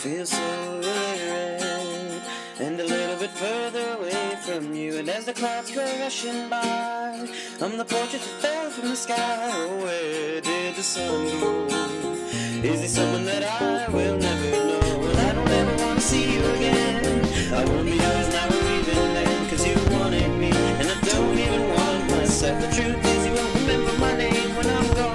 feels so alluring, and a little bit further away from you. And as the clouds go rushing by, I'm the portrait that fell from the sky. Oh, where did the sun go? Is there someone that I will never know? Well, I don't ever want to see you again. I won't be yours now or even then, 'cause you wanted me, and I don't even want myself. The truth is you won't remember my name when I'm gone.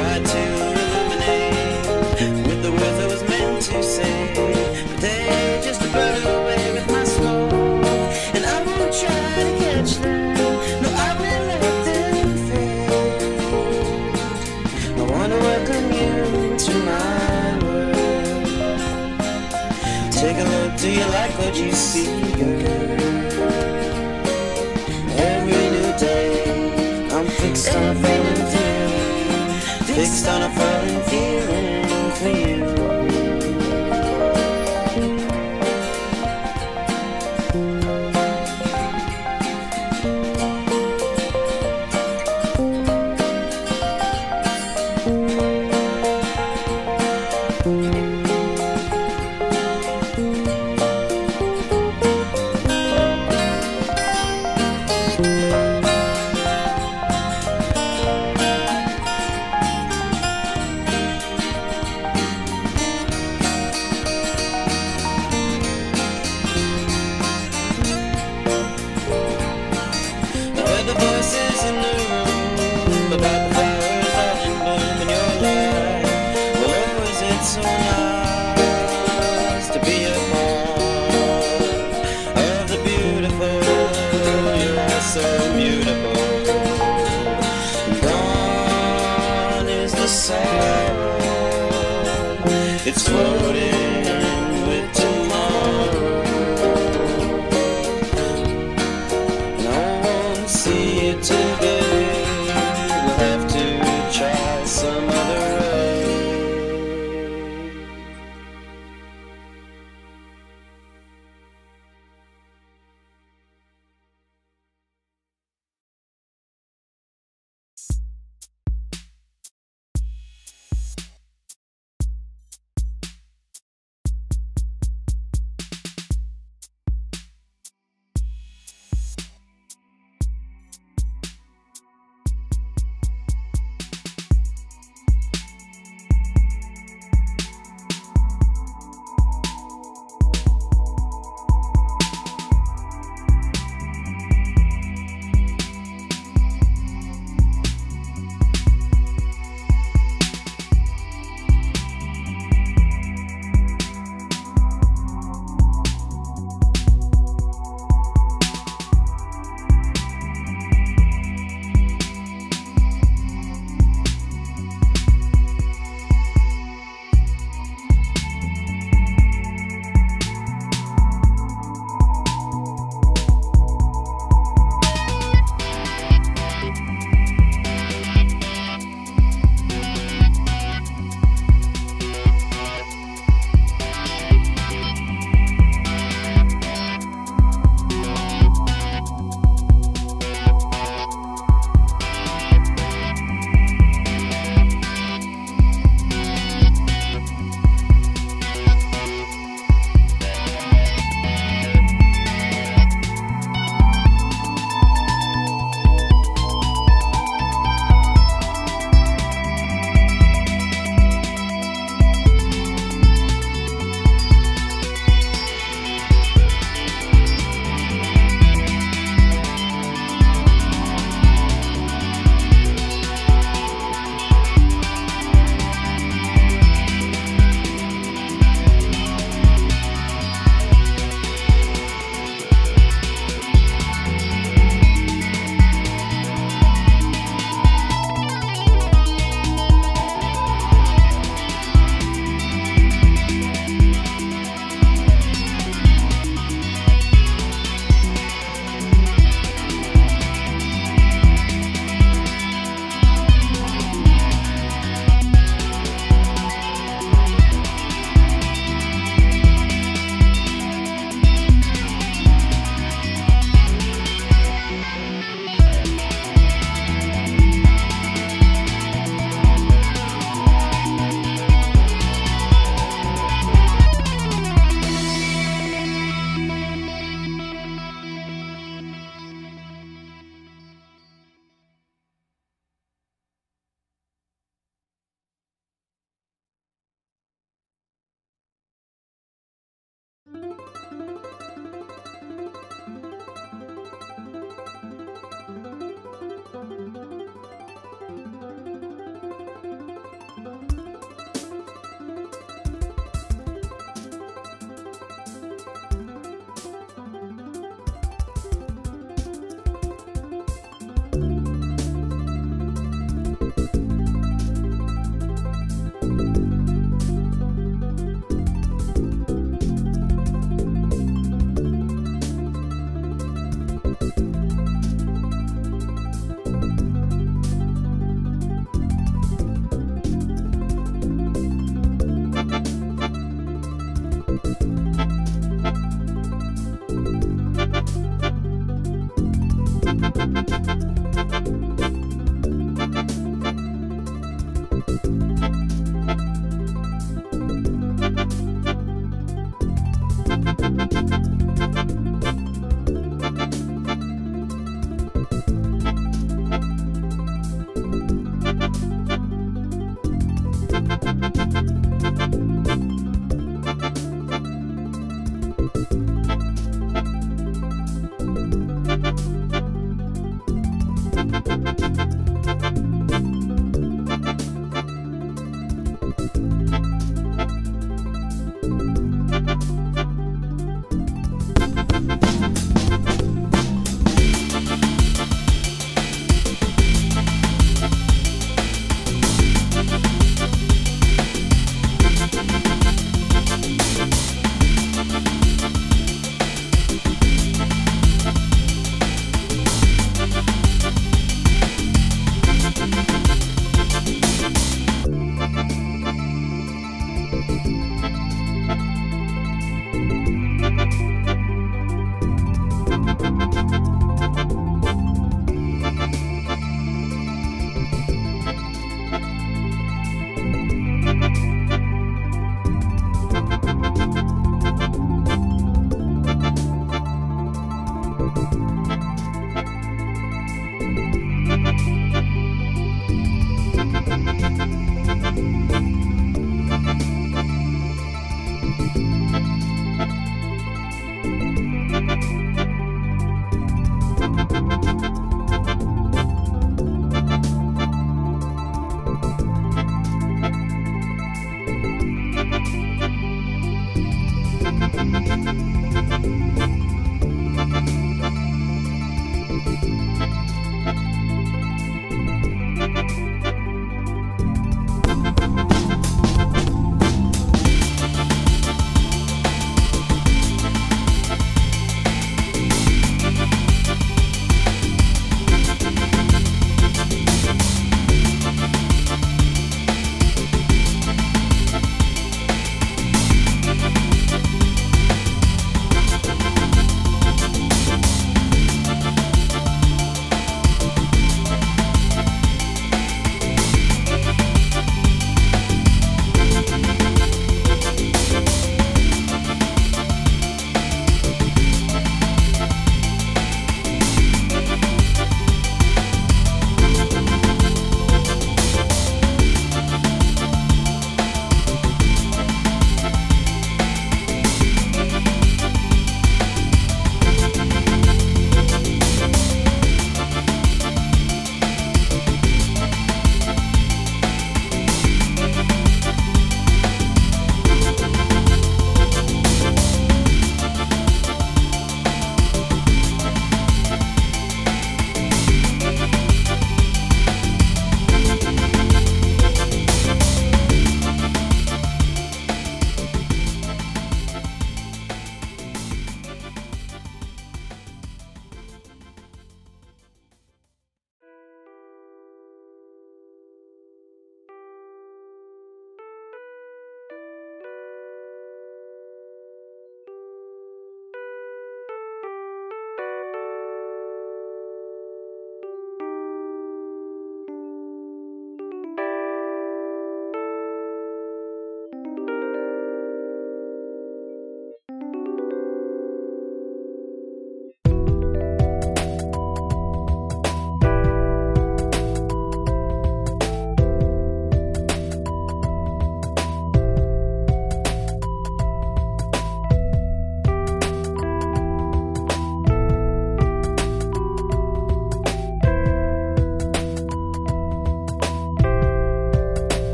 Tried to illuminate with the words I was meant to say, but they just burned away with my soul. And I won't try to catch them, no, I will let them fade. I want to welcome you into my world. Take a look, do you like what you see, girl? Every new day, I'm fixed on a falling through, fixed on a falling feeling for you. It's floating with tomorrow, and I won't see it today. We'll have to try some other way.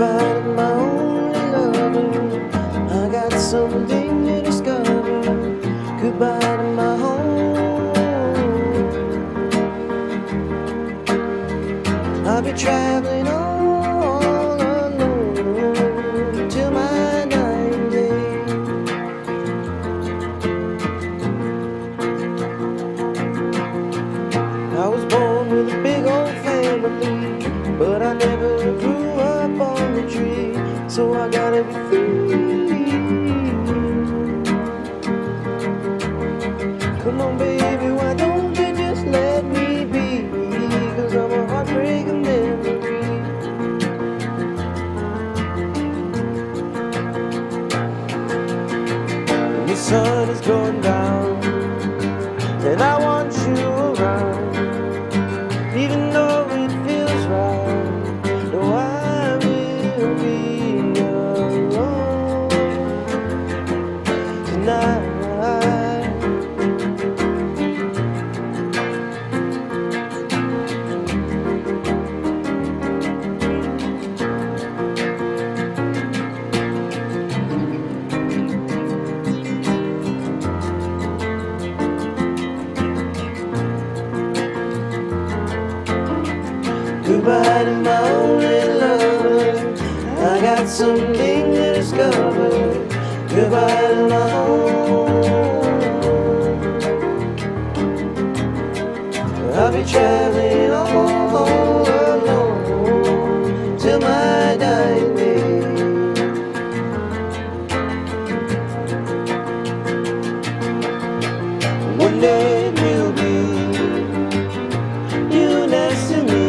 but my only lover, I got something to discover. Goodbye to my home. I'll be traveling all alone till my dying day. I was born with a big old family, but I never grew tree, so I gotta be free. Come on baby, why don't you just let me be, 'cause I'm a heartbreaking memory. When the sun is going down and I want you around, even though it feels wrong, no I Goodbye to my only lover, I got something to discover. Goodbye to my home. I'll be traveling all alone till my dying day. One day it will be you next to me,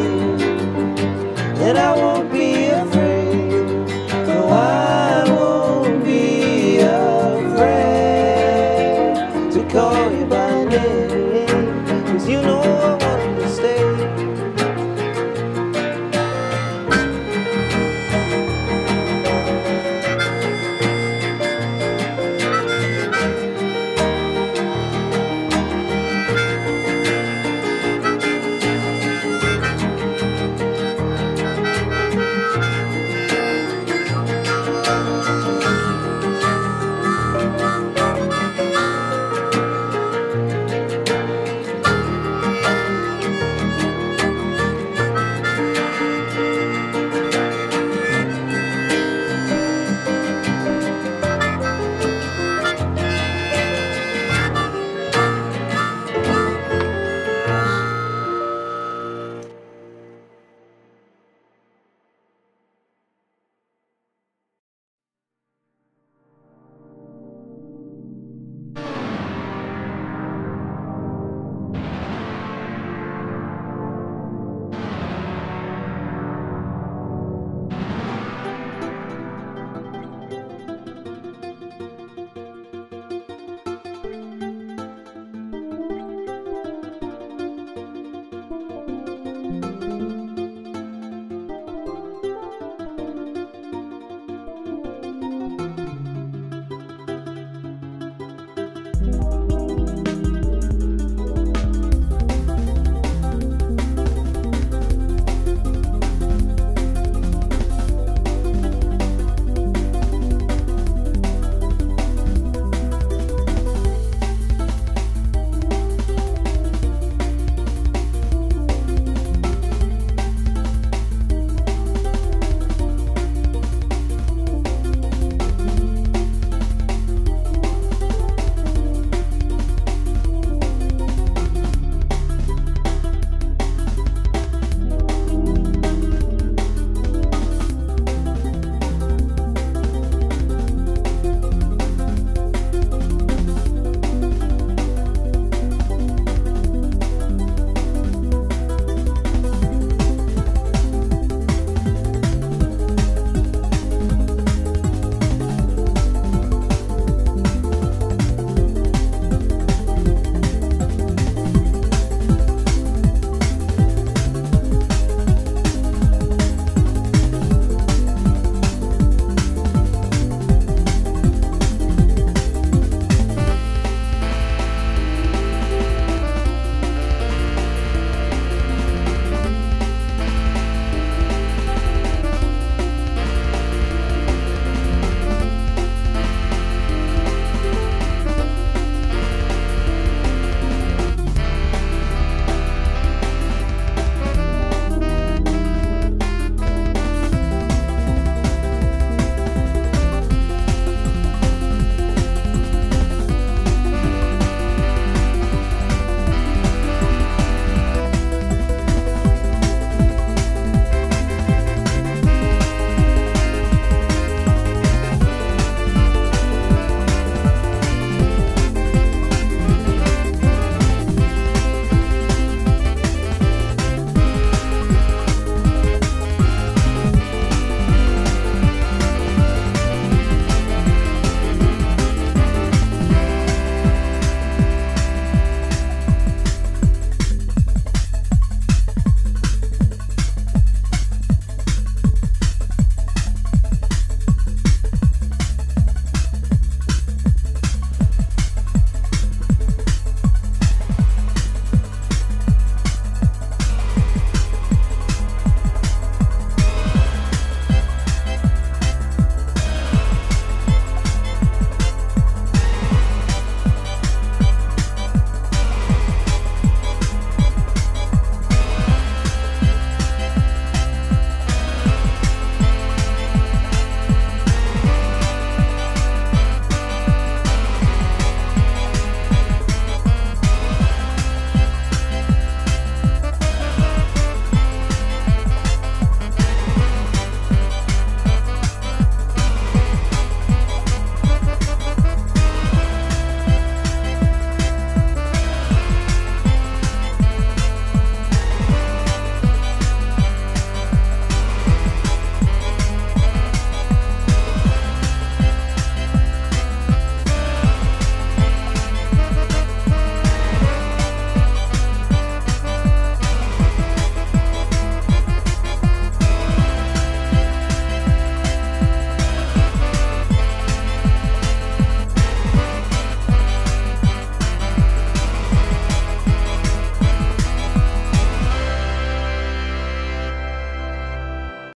and I won't be afraid. No, I won't be afraid to call you.